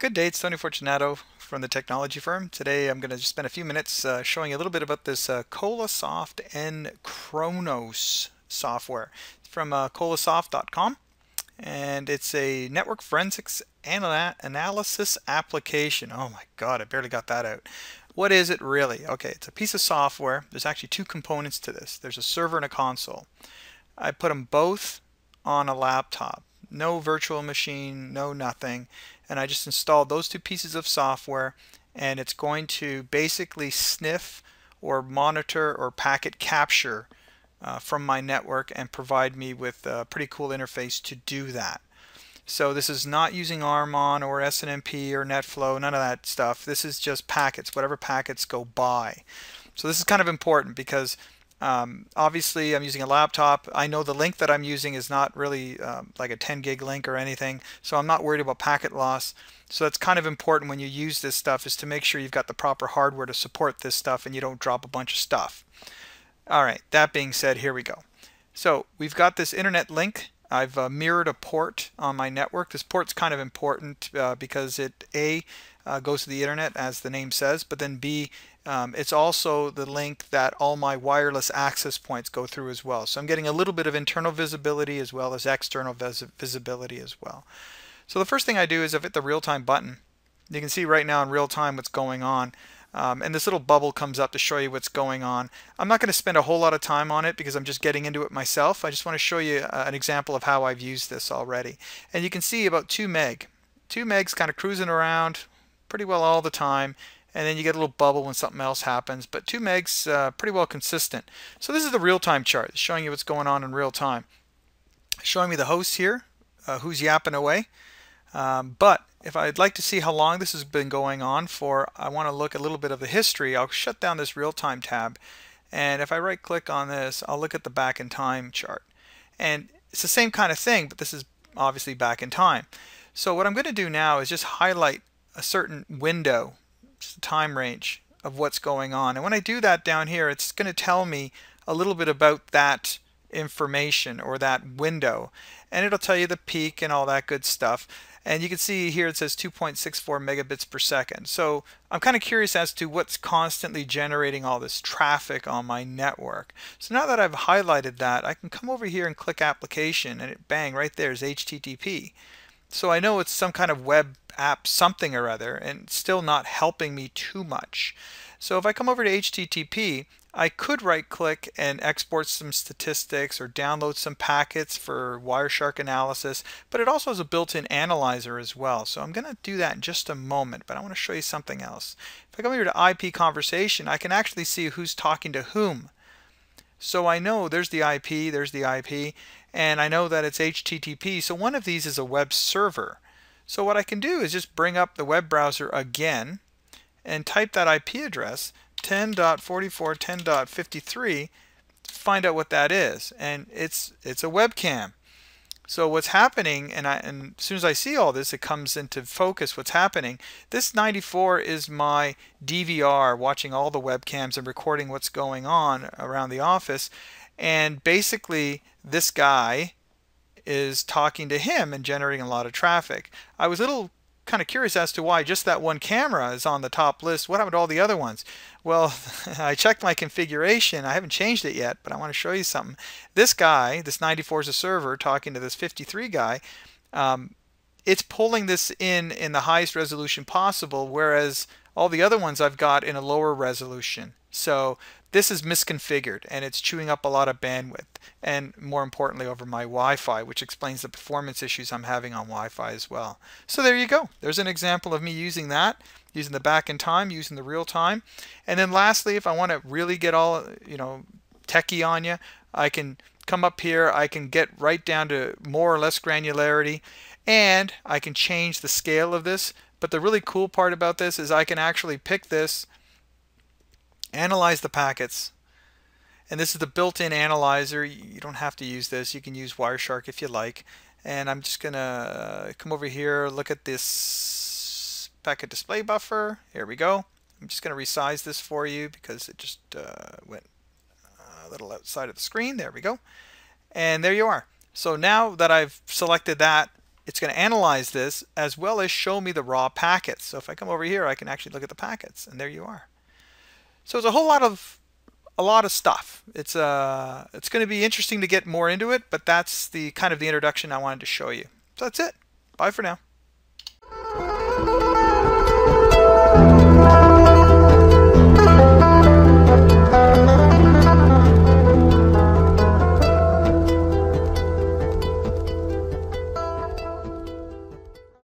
Good day, it's Tony Fortunato from the technology firm. Today I'm going to just spend a few minutes showing you a little bit about this Colasoft nChronos software. It's from Colasoft.com, and it's a network forensics analysis application. Oh my god, I barely got that out. What is it really? Okay, it's a piece of software. There's actually two components to this. There's a server and a console. I put them both on a laptop. No virtual machine, no nothing, and I just installed those two pieces of software, and it's going to basically sniff or monitor or packet capture from my network and provide me with a pretty cool interface to do that. So this is not using RMON or SNMP or NetFlow, none of that stuff. This is just packets, whatever packets go by. So this is kind of important because obviously I'm using a laptop. I know the link that I'm using is not really like a 10 gig link or anything, so I'm not worried about packet loss. So that's kind of important when you use this stuff, is to make sure you've got the proper hardware to support this stuff and you don't drop a bunch of stuff. Alright, that being said, here we go. So we've got this internet link. I've mirrored a port on my network. This port's kind of important because it A goes to the internet, as the name says, but then B, it's also the link that all my wireless access points go through as well. So I'm getting a little bit of internal visibility as well as external visibility as well. So the first thing I do is I've hit the real-time button. You can see right now in real time what's going on. And this little bubble comes up to show you what's going on. I'm not going to spend a whole lot of time on it because I'm just getting into it myself. I just want to show you an example of how I've used this already. And you can see about 2 meg. 2 meg's kind of cruising around pretty well all the time, and then you get a little bubble when something else happens, but 2 meg's pretty well consistent. So this is the real-time chart. It's showing you what's going on in real time. It's showing me the host here, who's yapping away. But if I'd like to see how long this has been going on for, I want to look a little bit of the history. I'll shut down this real-time tab, and if I right-click on this, I'll look at the back in time chart. And it's the same kind of thing, but this is obviously back in time. So what I'm going to do now is just highlight a certain window, just a time range of what's going on. And when I do that down here, it's going to tell me a little bit about that information or that window, and it'll tell you the peak and all that good stuff. And you can see here it says 2.64 megabits per second. So I'm kind of curious as to what's constantly generating all this traffic on my network. So now that I've highlighted that, I can come over here and click application, and it, bang, right there is HTTP. So I know it's some kind of web app something or other, and it's still not helping me too much. So if I come over to HTTP, I could right click and export some statistics or download some packets for Wireshark analysis, but it also has a built-in analyzer as well. So I'm going to do that in just a moment, but I want to show you something else. If I come here to IP conversation, I can actually see who's talking to whom. So I know there's the IP, and I know that it's HTTP. So one of these is a web server. So what I can do is just bring up the web browser again and type that IP address 10.44.10.53, find out what that is, and it's a webcam. So what's happening, and as soon as I see all this, it comes into focus what's happening. This 94 is my DVR, watching all the webcams and recording what's going on around the office, and basically this guy is talking to him and generating a lot of traffic. I was a little kind of curious as to why just that one camera is on the top list. What happened to all the other ones? Well, I checked my configuration. I haven't changed it yet, but I want to show you something. This guy, this 94 is a server talking to this 53 guy. It's pulling this in the highest resolution possible, whereas all the other ones I've got in a lower resolution. So this is misconfigured, and it's chewing up a lot of bandwidth, and more importantly over my Wi-Fi, which explains the performance issues I'm having on Wi-Fi as well. So there you go. There's an example of me using that, using the back in time, using the real time. And then lastly, if I want to really get all, you know, techie on you, I can come up here, I can get right down to more or less granularity, and I can change the scale of this. But the really cool part about this is I can actually pick this, analyze the packets, and this is the built-in analyzer. You don't have to use this. You can use Wireshark if you like. And I'm just gonna come over here, look at this packet display buffer. Here we go. I'm just gonna resize this for you because it just went a little outside of the screen. There we go. And there you are. So now that I've selected that, it's going to analyze this as well as show me the raw packets. So if I come over here, I can actually look at the packets, and there you are. So there's a lot of stuff. It's going to be interesting to get more into it, but that's the kind of the introduction I wanted to show you. So that's it. Bye for now.